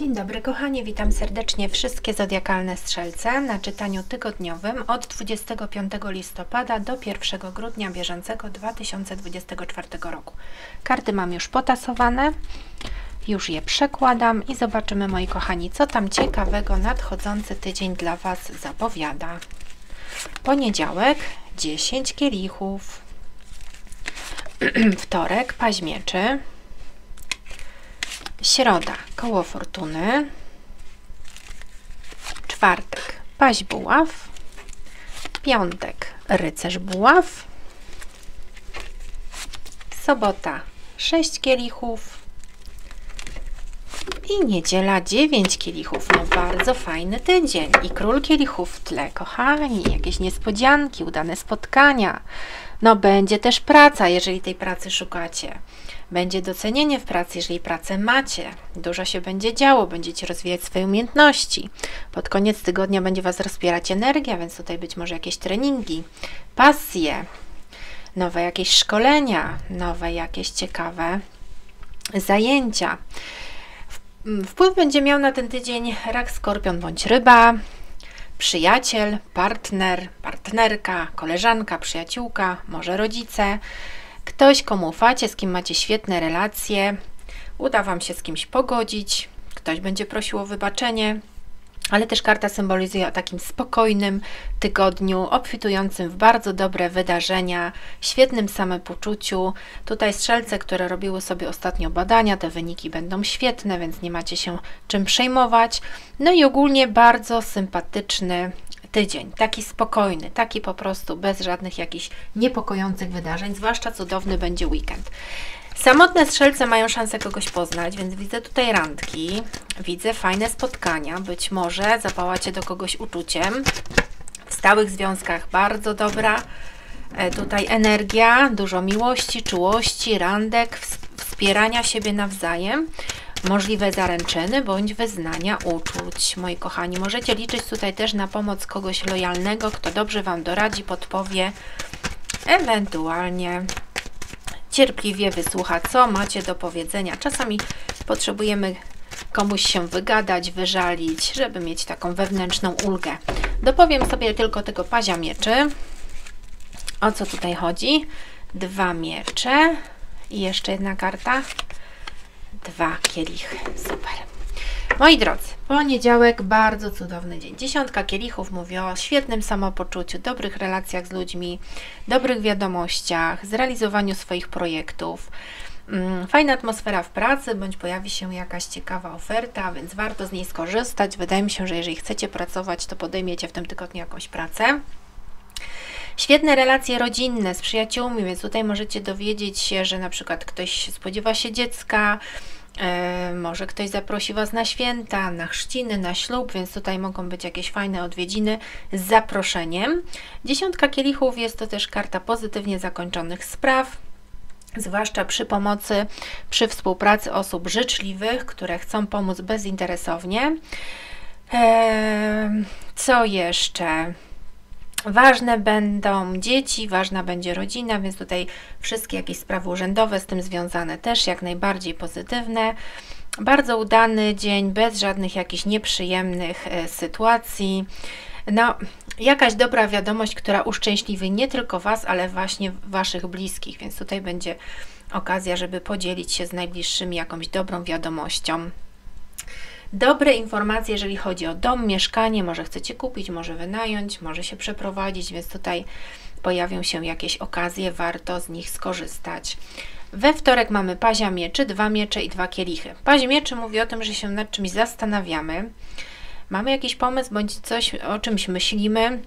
Dzień dobry kochani, witam serdecznie wszystkie zodiakalne strzelce na czytaniu tygodniowym od 25 listopada do 1 grudnia bieżącego 2024 roku. Karty mam już potasowane, już je przekładam i zobaczymy, moi kochani, co tam ciekawego nadchodzący tydzień dla Was zapowiada. Poniedziałek 10 kielichów, wtorek paź mieczy, środa koło fortuny, czwartek paź buław, piątek rycerz buław, sobota 6 kielichów i niedziela 9 kielichów. No bardzo fajny tydzień i król kielichów w tle, kochani, jakieś niespodzianki, udane spotkania. No będzie też praca, jeżeli tej pracy szukacie. Będzie docenienie w pracy, jeżeli pracę macie. Dużo się będzie działo, będziecie rozwijać swoje umiejętności. Pod koniec tygodnia będzie Was rozpierać energia, więc tutaj być może jakieś treningi, pasje, nowe jakieś szkolenia, nowe jakieś ciekawe zajęcia. Wpływ będzie miał na ten tydzień rak, skorpion bądź ryba, przyjaciel, partner, partnerka, koleżanka, przyjaciółka, może rodzice, ktoś, komu ufacie, z kim macie świetne relacje, uda Wam się z kimś pogodzić, ktoś będzie prosił o wybaczenie, ale też karta symbolizuje o takim spokojnym tygodniu, obfitującym w bardzo dobre wydarzenia, świetnym samopoczuciu. Tutaj strzelce, które robiły sobie ostatnio badania, te wyniki będą świetne, więc nie macie się czym przejmować. No i ogólnie bardzo sympatyczny tydzień, taki spokojny, taki po prostu bez żadnych jakichś niepokojących wydarzeń, zwłaszcza cudowny będzie weekend. Samotne strzelce mają szansę kogoś poznać, więc widzę tutaj randki, widzę fajne spotkania, być może zapałacie do kogoś uczuciem. W stałych związkach bardzo dobra tutaj energia, dużo miłości, czułości, randek, wspierania siebie nawzajem, możliwe zaręczyny bądź wyznania uczuć. Moi kochani, możecie liczyć tutaj też na pomoc kogoś lojalnego, kto dobrze Wam doradzi, podpowie, ewentualnie cierpliwie wysłucha, co macie do powiedzenia. Czasami potrzebujemy komuś się wygadać, wyżalić, żeby mieć taką wewnętrzną ulgę. Dopowiem sobie tylko tego pazia mieczy. O co tutaj chodzi? Dwa miecze i jeszcze jedna karta. Dwa kielichy. Super. Moi drodzy, poniedziałek, bardzo cudowny dzień. Dziesiątka kielichów mówi o świetnym samopoczuciu, dobrych relacjach z ludźmi, dobrych wiadomościach, zrealizowaniu swoich projektów. Fajna atmosfera w pracy, bądź pojawi się jakaś ciekawa oferta, więc warto z niej skorzystać. Wydaje mi się, że jeżeli chcecie pracować, to podejmiecie w tym tygodniu jakąś pracę. Świetne relacje rodzinne z przyjaciółmi, więc tutaj możecie dowiedzieć się, że na przykład ktoś spodziewa się dziecka, może ktoś zaprosi Was na święta, na chrzciny, na ślub, więc tutaj mogą być jakieś fajne odwiedziny z zaproszeniem. Dziesiątka kielichów jest to też karta pozytywnie zakończonych spraw, zwłaszcza przy pomocy, przy współpracy osób życzliwych, które chcą pomóc bezinteresownie. Co jeszcze? Ważne będą dzieci, ważna będzie rodzina, więc tutaj wszystkie jakieś sprawy urzędowe z tym związane też jak najbardziej pozytywne. Bardzo udany dzień, bez żadnych jakichś nieprzyjemnych sytuacji. No, jakaś dobra wiadomość, która uszczęśliwi nie tylko Was, ale właśnie Waszych bliskich, więc tutaj będzie okazja, żeby podzielić się z najbliższymi jakąś dobrą wiadomością. Dobre informacje, jeżeli chodzi o dom, mieszkanie, może chcecie kupić, może wynająć, może się przeprowadzić, więc tutaj pojawią się jakieś okazje, warto z nich skorzystać. We wtorek mamy pazia mieczy, dwa miecze i dwa kielichy. Paź mieczy mówi o tym, że się nad czymś zastanawiamy, mamy jakiś pomysł bądź coś, o czymś myślimy,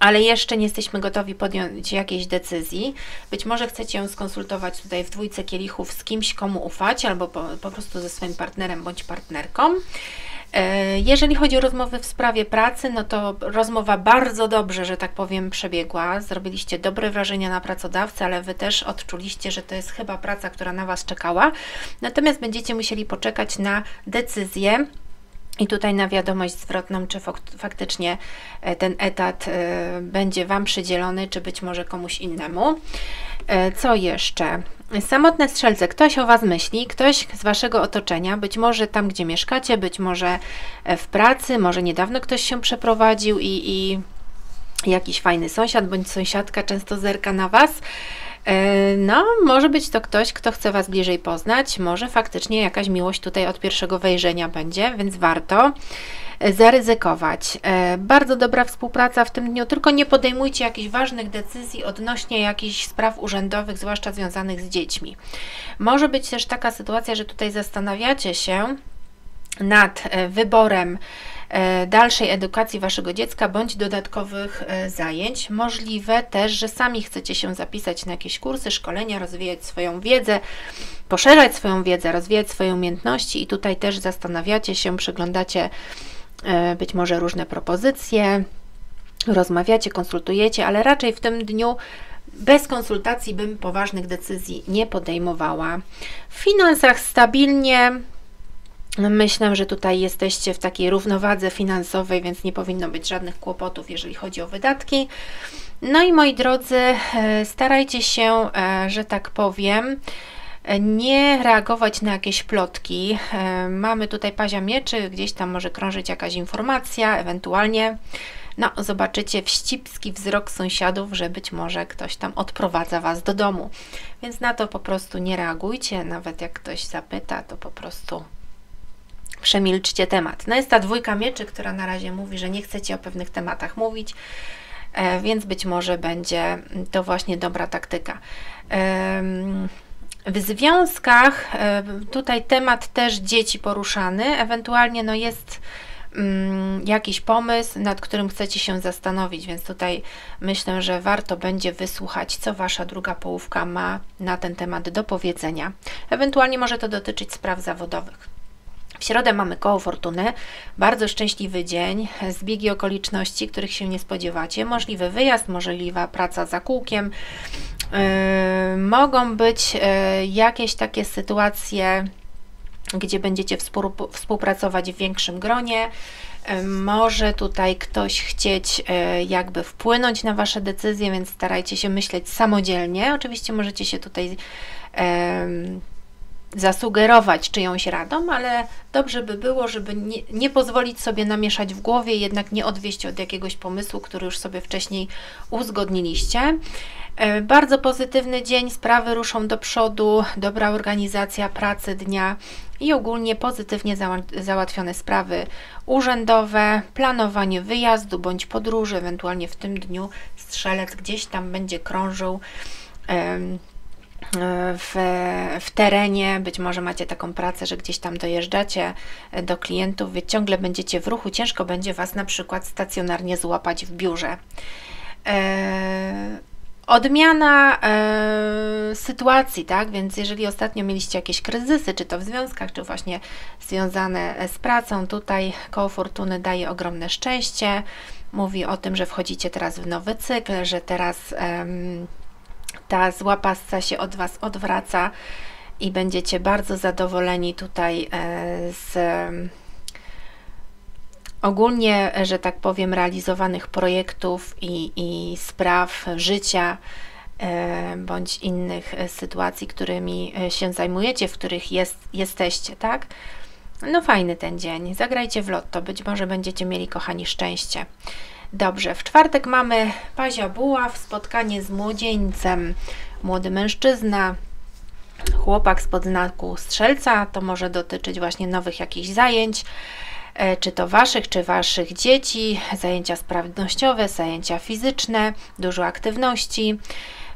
ale jeszcze nie jesteśmy gotowi podjąć jakiejś decyzji. Być może chcecie ją skonsultować tutaj w dwójce kielichów z kimś, komu ufacie, albo po prostu ze swoim partnerem bądź partnerką. Jeżeli chodzi o rozmowy w sprawie pracy, no to rozmowa bardzo dobrze, że tak powiem, przebiegła. Zrobiliście dobre wrażenie na pracodawcę, ale Wy też odczuliście, że to jest chyba praca, która na Was czekała. Natomiast będziecie musieli poczekać na decyzję i tutaj na wiadomość zwrotną, czy faktycznie ten etat będzie Wam przydzielony, czy być może komuś innemu. Co jeszcze? Samotne strzelce. Ktoś o Was myśli, ktoś z Waszego otoczenia, być może tam, gdzie mieszkacie, być może w pracy, może niedawno ktoś się przeprowadził i jakiś fajny sąsiad bądź sąsiadka często zerka na Was. No, może być to ktoś, kto chce Was bliżej poznać, może faktycznie jakaś miłość tutaj od pierwszego wejrzenia będzie, więc warto zaryzykować. Bardzo dobra współpraca w tym dniu, tylko nie podejmujcie jakichś ważnych decyzji odnośnie jakichś spraw urzędowych, zwłaszcza związanych z dziećmi. Może być też taka sytuacja, że tutaj zastanawiacie się nad wyborem dalszej edukacji Waszego dziecka bądź dodatkowych zajęć. Możliwe też, że sami chcecie się zapisać na jakieś kursy, szkolenia, rozwijać swoją wiedzę, poszerzać swoją wiedzę, rozwijać swoje umiejętności i tutaj też zastanawiacie się, przeglądacie być może różne propozycje, rozmawiacie, konsultujecie, ale raczej w tym dniu bez konsultacji bym poważnych decyzji nie podejmowała. W finansach stabilnie. Myślę, że tutaj jesteście w takiej równowadze finansowej, więc nie powinno być żadnych kłopotów, jeżeli chodzi o wydatki. No i moi drodzy, starajcie się, że tak powiem, nie reagować na jakieś plotki. Mamy tutaj pazia mieczy, gdzieś tam może krążyć jakaś informacja, ewentualnie no, zobaczycie wścibski wzrok sąsiadów, że być może ktoś tam odprowadza Was do domu. Więc na to po prostu nie reagujcie, nawet jak ktoś zapyta, to po prostu przemilczcie temat. No jest ta dwójka mieczy, która na razie mówi, że nie chcecie o pewnych tematach mówić, więc być może będzie to właśnie dobra taktyka. W związkach tutaj temat też dzieci poruszany, ewentualnie no jest jakiś pomysł, nad którym chcecie się zastanowić, więc tutaj myślę, że warto będzie wysłuchać, co Wasza druga połówka ma na ten temat do powiedzenia. Ewentualnie może to dotyczyć spraw zawodowych. W środę mamy koło fortuny, bardzo szczęśliwy dzień, zbiegi okoliczności, których się nie spodziewacie, możliwy wyjazd, możliwa praca za kółkiem, mogą być jakieś takie sytuacje, gdzie będziecie współpracować w większym gronie, może tutaj ktoś chcieć jakby wpłynąć na Wasze decyzje, więc starajcie się myśleć samodzielnie, oczywiście możecie się tutaj zasugerować czyjąś radą, ale dobrze by było, żeby nie pozwolić sobie namieszać w głowie, jednak nie odwieść od jakiegoś pomysłu, który już sobie wcześniej uzgodniliście. Bardzo pozytywny dzień, sprawy ruszą do przodu, dobra organizacja pracy dnia i ogólnie pozytywnie załatwione sprawy urzędowe, planowanie wyjazdu bądź podróży, ewentualnie w tym dniu strzelec gdzieś tam będzie krążył w terenie, być może macie taką pracę, że gdzieś tam dojeżdżacie do klientów, więc ciągle będziecie w ruchu, ciężko będzie Was na przykład stacjonarnie złapać w biurze. Odmiana sytuacji, tak? Więc jeżeli ostatnio mieliście jakieś kryzysy, czy to w związkach, czy właśnie związane z pracą, tutaj koło fortuny daje ogromne szczęście, mówi o tym, że wchodzicie teraz w nowy cykl, że teraz ta zła passa się od Was odwraca i będziecie bardzo zadowoleni tutaj z ogólnie, że tak powiem, realizowanych projektów i spraw życia bądź innych sytuacji, którymi się zajmujecie, w których jesteście, tak? No fajny ten dzień, zagrajcie w lotto, być może będziecie mieli, kochani, szczęście. Dobrze, w czwartek mamy pazia buław, spotkanie z młodzieńcem, młody mężczyzna, chłopak spod znaku strzelca, to może dotyczyć właśnie nowych jakichś zajęć, czy to Waszych, czy Waszych dzieci, zajęcia sprawnościowe, zajęcia fizyczne, dużo aktywności,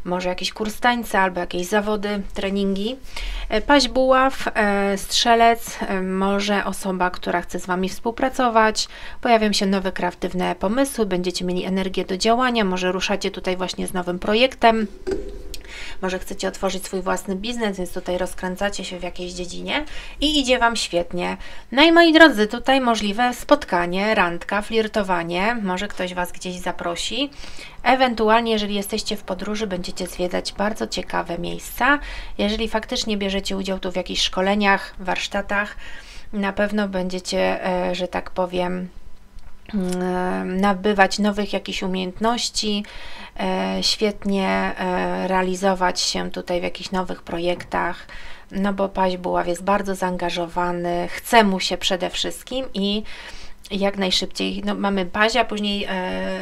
może jakiś kurs tańca albo jakieś zawody, treningi. Paź buław, strzelec, może osoba, która chce z Wami współpracować. Pojawią się nowe, kreatywne pomysły, będziecie mieli energię do działania, może ruszacie tutaj właśnie z nowym projektem, może chcecie otworzyć swój własny biznes, więc tutaj rozkręcacie się w jakiejś dziedzinie i idzie Wam świetnie. No i moi drodzy, tutaj możliwe spotkanie, randka, flirtowanie, może ktoś Was gdzieś zaprosi. Ewentualnie, jeżeli jesteście w podróży, będziecie zwiedzać bardzo ciekawe miejsca. Jeżeli faktycznie bierzecie udział tu w jakichś szkoleniach, warsztatach, na pewno będziecie, że tak powiem, nabywać nowych jakichś umiejętności, świetnie realizować się tutaj w jakichś nowych projektach, no bo Paź Buław jest bardzo zaangażowany, chce mu się przede wszystkim i jak najszybciej, no mamy Pazia, później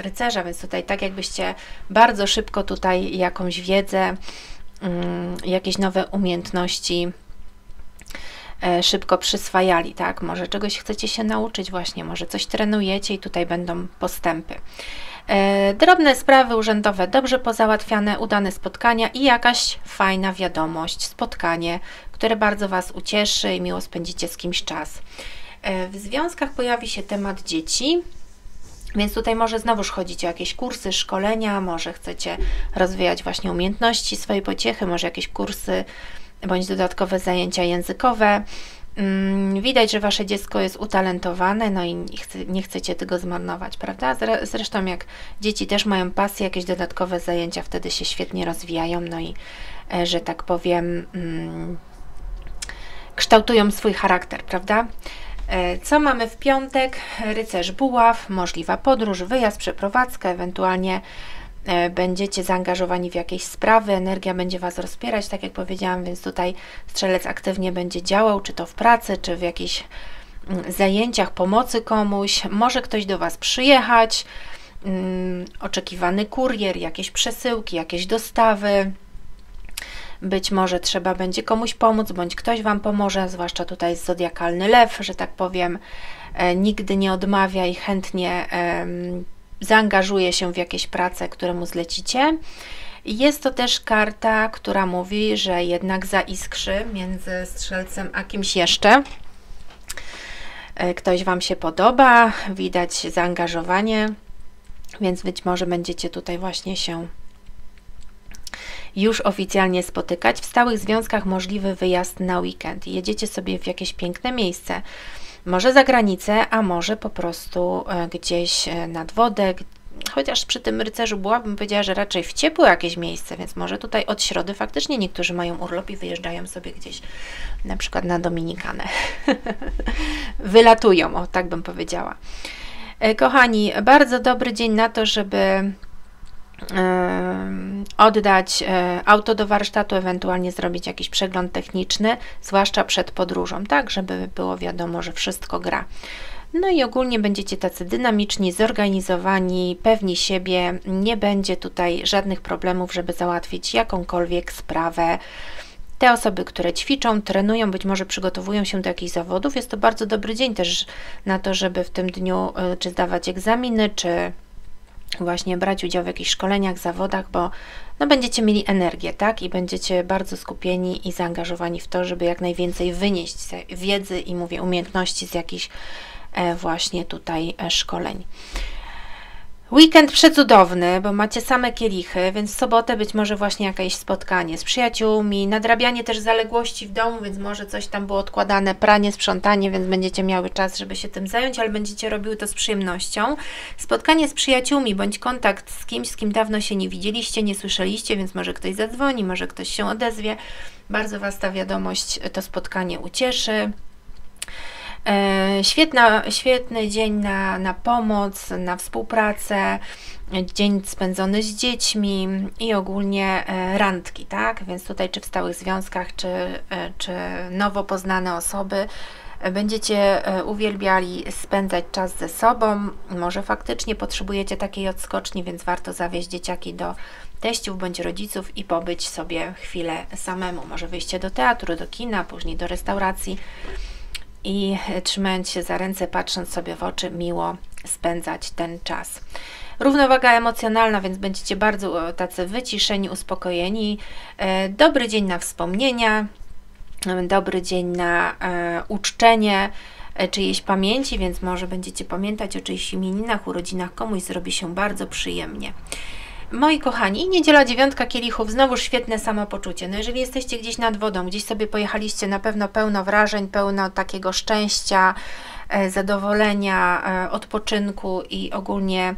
Rycerza, więc tutaj tak jakbyście bardzo szybko tutaj jakąś wiedzę, jakieś nowe umiejętności szybko przyswajali, tak? Może czegoś chcecie się nauczyć właśnie, może coś trenujecie i tutaj będą postępy. Drobne sprawy urzędowe dobrze pozałatwiane, udane spotkania i jakaś fajna wiadomość, spotkanie, które bardzo Was ucieszy i miło spędzicie z kimś czas. W związkach pojawi się temat dzieci, więc tutaj może znowuż chodzić o jakieś kursy, szkolenia, może chcecie rozwijać właśnie umiejętności, swoje pociechy, może jakieś kursy bądź dodatkowe zajęcia językowe. Widać, że Wasze dziecko jest utalentowane, no i nie chcecie tego zmarnować, prawda? Zresztą jak dzieci też mają pasję, jakieś dodatkowe zajęcia, wtedy się świetnie rozwijają, no i, że tak powiem, kształtują swój charakter, prawda? Co mamy w piątek? Rycerz Buław, możliwa podróż, wyjazd, przeprowadzka, ewentualnie będziecie zaangażowani w jakieś sprawy, energia będzie Was rozpierać, tak jak powiedziałam, więc tutaj strzelec aktywnie będzie działał, czy to w pracy, czy w jakichś zajęciach, pomocy komuś, może ktoś do Was przyjechać, oczekiwany kurier, jakieś przesyłki, jakieś dostawy. Być może trzeba będzie komuś pomóc, bądź ktoś Wam pomoże, zwłaszcza tutaj jest zodiakalny lew, że tak powiem, nigdy nie odmawia i chętnie zaangażuje się w jakieś prace, które mu zlecicie. Jest to też karta, która mówi, że jednak zaiskrzy między strzelcem a kimś jeszcze. Ktoś Wam się podoba, widać zaangażowanie, więc być może będziecie tutaj właśnie się już oficjalnie spotykać. W stałych związkach możliwy wyjazd na weekend. Jedziecie sobie w jakieś piękne miejsce, może za granicę, a może po prostu gdzieś nad wodę, chociaż przy tym rycerzu byłabym powiedziała, że raczej w ciepłe jakieś miejsce, więc może tutaj od środy faktycznie niektórzy mają urlop i wyjeżdżają sobie gdzieś, na przykład na Dominikanę. Wylatują, o tak bym powiedziała. Kochani, bardzo dobry dzień na to, żeby oddać auto do warsztatu, ewentualnie zrobić jakiś przegląd techniczny, zwłaszcza przed podróżą, tak, żeby było wiadomo, że wszystko gra. No i ogólnie będziecie tacy dynamiczni, zorganizowani, pewni siebie, nie będzie tutaj żadnych problemów, żeby załatwić jakąkolwiek sprawę. Te osoby, które ćwiczą, trenują, być może przygotowują się do jakichś zawodów, jest to bardzo dobry dzień też na to, żeby w tym dniu czy zdawać egzaminy, czy właśnie brać udział w jakichś szkoleniach, zawodach, bo no, będziecie mieli energię, tak? I będziecie bardzo skupieni i zaangażowani w to, żeby jak najwięcej wynieść wiedzy i mówię umiejętności z jakichś właśnie tutaj szkoleń. Weekend przecudowny, bo macie same kielichy, więc w sobotę być może właśnie jakieś spotkanie z przyjaciółmi, nadrabianie też zaległości w domu, więc może coś tam było odkładane, pranie, sprzątanie, więc będziecie miały czas, żeby się tym zająć, ale będziecie robiły to z przyjemnością. Spotkanie z przyjaciółmi bądź kontakt z kimś, z kim dawno się nie widzieliście, nie słyszeliście, więc może ktoś zadzwoni, może ktoś się odezwie. Bardzo Was ta wiadomość, to spotkanie ucieszy. Świetny dzień na pomoc, na współpracę, dzień spędzony z dziećmi i ogólnie randki, tak? Więc tutaj czy w stałych związkach, czy nowo poznane osoby będziecie uwielbiali spędzać czas ze sobą. Może faktycznie potrzebujecie takiej odskoczni, więc warto zawieźć dzieciaki do teściów bądź rodziców i pobyć sobie chwilę samemu. Może wyjście do teatru, do kina, później do restauracji. I trzymając się za ręce, patrząc sobie w oczy, miło spędzać ten czas. Równowaga emocjonalna, więc będziecie bardzo tacy wyciszeni, uspokojeni. Dobry dzień na wspomnienia, dobry dzień na uczczenie czyjejś pamięci, więc może będziecie pamiętać o czyichś imieninach, urodzinach komuś, zrobi się bardzo przyjemnie. Moi kochani, niedziela 9 kielichów, znowu świetne samopoczucie. No jeżeli jesteście gdzieś nad wodą, gdzieś sobie pojechaliście, na pewno pełno wrażeń, pełno takiego szczęścia, zadowolenia, odpoczynku i ogólnie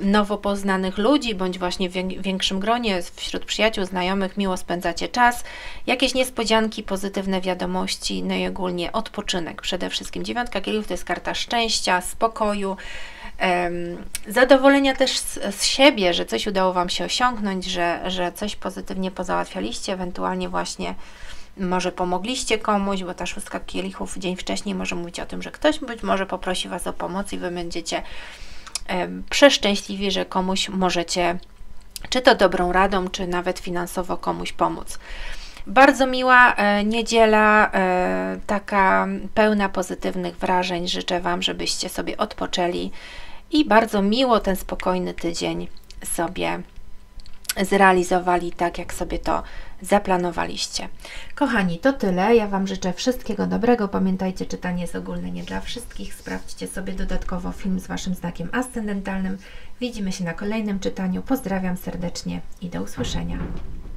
nowo poznanych ludzi, bądź właśnie w większym gronie, wśród przyjaciół, znajomych, miło spędzacie czas, jakieś niespodzianki, pozytywne wiadomości, no i ogólnie odpoczynek przede wszystkim. Dziewiątka kielichów to jest karta szczęścia, spokoju, zadowolenia też z siebie, że coś udało Wam się osiągnąć, że coś pozytywnie pozałatwialiście, ewentualnie właśnie może pomogliście komuś, bo ta szóstka kielichów dzień wcześniej może mówić o tym, że ktoś być może poprosi Was o pomoc i Wy będziecie przeszczęśliwi, że komuś możecie, czy to dobrą radą, czy nawet finansowo komuś pomóc. Bardzo miła niedziela, taka pełna pozytywnych wrażeń. Życzę Wam, żebyście sobie odpoczęli i bardzo miło ten spokojny tydzień sobie zrealizowali tak, jak sobie to zaplanowaliście. Kochani, to tyle. Ja Wam życzę wszystkiego dobrego. Pamiętajcie, czytanie jest ogólne, nie dla wszystkich. Sprawdźcie sobie dodatkowo film z Waszym znakiem ascendentalnym. Widzimy się na kolejnym czytaniu. Pozdrawiam serdecznie i do usłyszenia.